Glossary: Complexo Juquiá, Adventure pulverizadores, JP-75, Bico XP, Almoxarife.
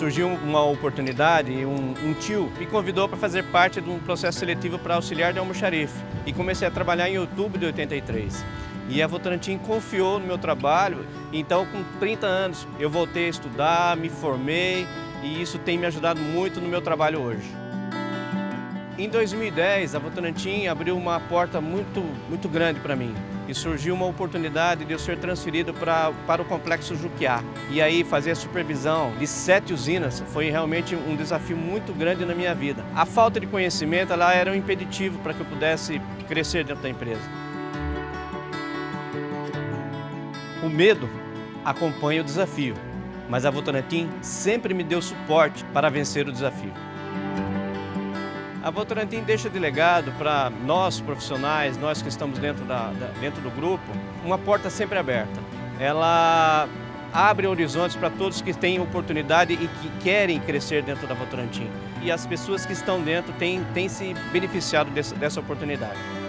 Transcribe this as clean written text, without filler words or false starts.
surgiu uma oportunidade, um tio me convidou para fazer parte de um processo seletivo para auxiliar de Almoxarife e comecei a trabalhar em outubro de 83. E a Votorantim confiou no meu trabalho, então com 30 anos eu voltei a estudar, me formei e isso tem me ajudado muito no meu trabalho hoje. Em 2010, a Votorantim abriu uma porta muito grande para mim e surgiu uma oportunidade de eu ser transferido para o Complexo Juquiá. E aí fazer a supervisão de 7 usinas foi realmente um desafio muito grande na minha vida. A falta de conhecimento lá era um impeditivo para que eu pudesse crescer dentro da empresa. O medo acompanha o desafio, mas a Votorantim sempre me deu suporte para vencer o desafio. A Votorantim deixa de legado para nós profissionais, nós que estamos dentro do grupo, uma porta sempre aberta. Ela abre horizontes para todos que têm oportunidade e que querem crescer dentro da Votorantim. E as pessoas que estão dentro têm se beneficiado dessa oportunidade.